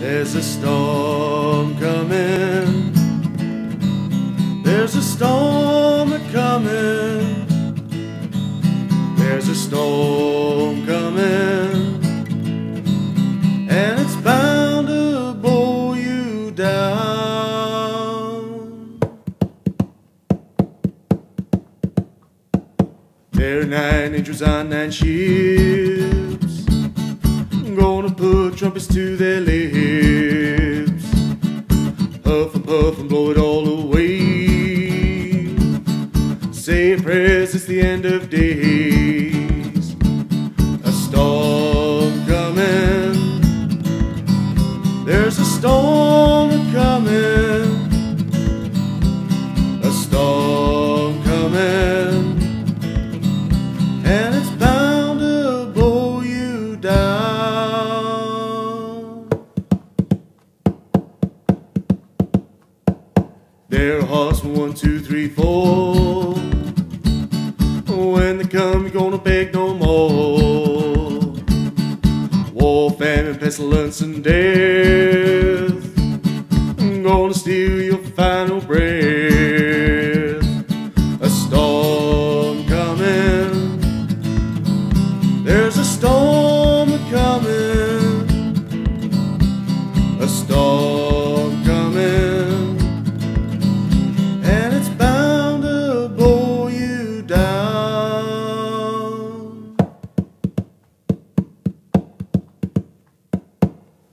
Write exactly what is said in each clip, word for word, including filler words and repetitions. There's a storm coming. There's a storm a-coming. There's a storm coming, and it's bound to blow you down. There are nine angels on nine ships, gonna put trumpets to their lips. Huff and puff and blow it all away. Say a prayer, it's the end of days. There's a storm coming, a storm coming, and it's bound to blow you down. There are horsemen one, two, three, four. When they come, you're gonna beg no more. War, famine, pestilence, and death, gonna steal your final breath. A storm coming. There's a storm coming. A storm coming, and it's bound to blow you down.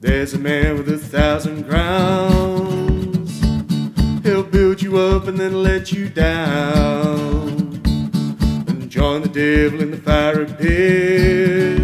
There's a man with a thousand crowns. He'll build you up and then let you down, and join the devil in the fiery pit.